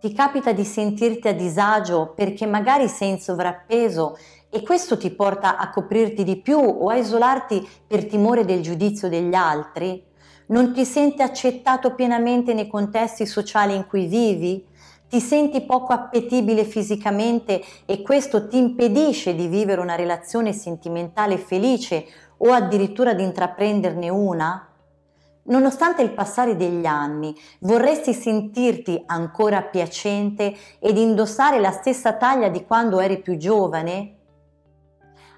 Ti capita di sentirti a disagio perché magari sei in sovrappeso e questo ti porta a coprirti di più o a isolarti per timore del giudizio degli altri? Non ti senti accettato pienamente nei contesti sociali in cui vivi? Ti senti poco appetibile fisicamente e questo ti impedisce di vivere una relazione sentimentale felice o addirittura di intraprenderne una? Nonostante il passare degli anni, vorresti sentirti ancora piacente ed indossare la stessa taglia di quando eri più giovane?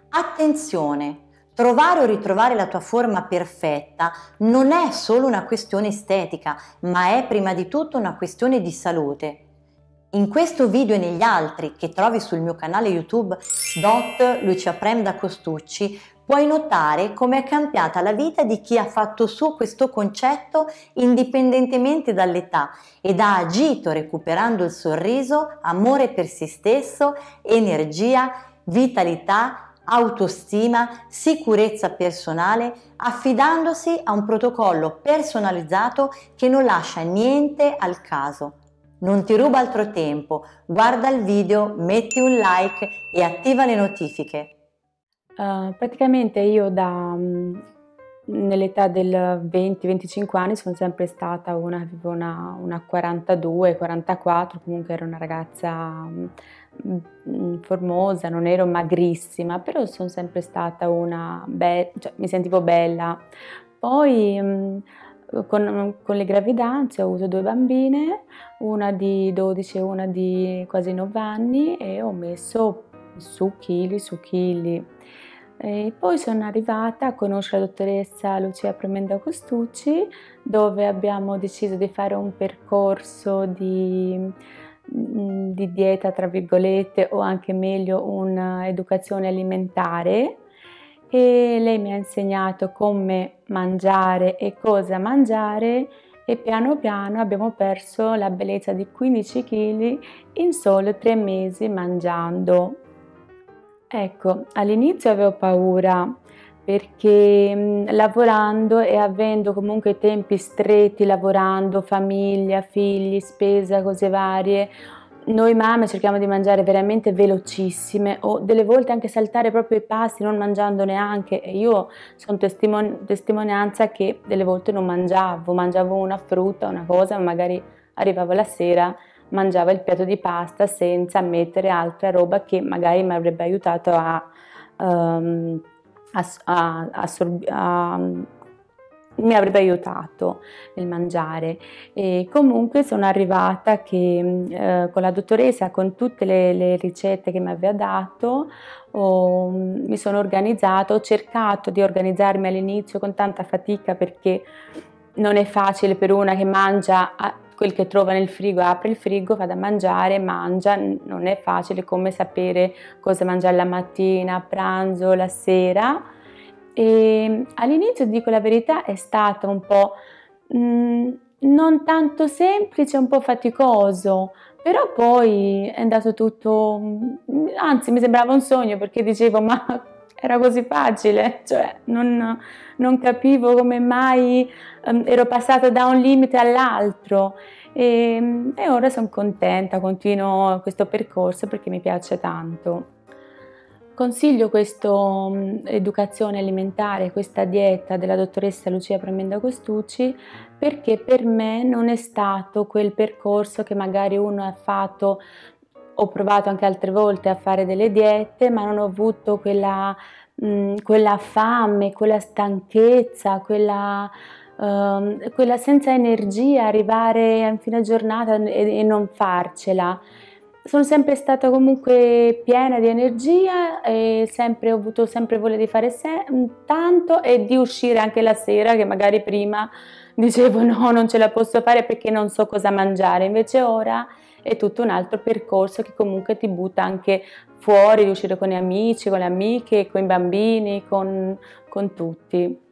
Attenzione! Trovare o ritrovare la tua forma perfetta non è solo una questione estetica, ma è prima di tutto una questione di salute. In questo video e negli altri che trovi sul mio canale YouTube Lucia Premda Costucci, puoi notare come è cambiata la vita di chi ha fatto suo questo concetto indipendentemente dall'età ed ha agito recuperando il sorriso, amore per se stesso, energia, vitalità, autostima, sicurezza personale, affidandosi a un protocollo personalizzato che non lascia niente al caso. Non ti ruba altro tempo, guarda il video, metti un like e attiva le notifiche. Praticamente io nell'età del 20-25 anni sono sempre stata una 42-44, comunque ero una ragazza formosa, non ero magrissima, però sono sempre stata una bella, cioè mi sentivo bella. Poi con le gravidanze ho avuto due bambine, una di 12 e una di quasi 9 anni e ho messo su chili. E poi sono arrivata a conoscere la dottoressa Lucia Premda Costucci, dove abbiamo deciso di fare un percorso di dieta, tra virgolette, o anche meglio un'educazione alimentare, e lei mi ha insegnato come mangiare e cosa mangiare e piano piano abbiamo perso la bellezza di 15 kg in solo 3 mesi mangiando. Ecco, all'inizio avevo paura perché lavorando e avendo comunque tempi stretti, lavorando, famiglia, figli, spesa, cose varie, noi mamme cerchiamo di mangiare veramente velocissime o delle volte anche saltare proprio i pasti non mangiando neanche, e io sono testimonianza che delle volte non mangiavo una frutta, una cosa, magari arrivavo la sera, mangiava il piatto di pasta senza mettere altra roba che magari mi avrebbe aiutato mi avrebbe aiutato nel mangiare. E comunque sono arrivata che con la dottoressa, con tutte le ricette che mi aveva dato, mi sono organizzata, ho cercato di organizzarmi all'inizio con tanta fatica perché non è facile per una che mangia quel che trova nel frigo, apre il frigo, va da mangiare, mangia, non è facile come sapere cosa mangiare la mattina, a pranzo, la sera. E all'inizio, dico la verità, è stato un po' non tanto semplice, un po' faticoso, però poi è andato tutto, anzi mi sembrava un sogno perché dicevo ma era così facile, cioè non capivo come mai ero passata da un limite all'altro, e ora sono contenta, continuo questo percorso perché mi piace tanto. Consiglio questa educazione alimentare, questa dieta della dottoressa Lucia Premda Costucci perché per me non è stato quel percorso che magari uno ha fatto. Ho provato anche altre volte a fare delle diete, ma non ho avuto quella fame, quella stanchezza, quella senza energia, arrivare a fine giornata e non farcela. Sono sempre stata comunque piena di energia e ho avuto sempre voglia di fare tanto e di uscire anche la sera, che magari prima dicevo no, non ce la posso fare perché non so cosa mangiare, invece ora è tutto un altro percorso che comunque ti butta anche fuori, di uscire con gli amici, con le amiche, con i bambini, con tutti.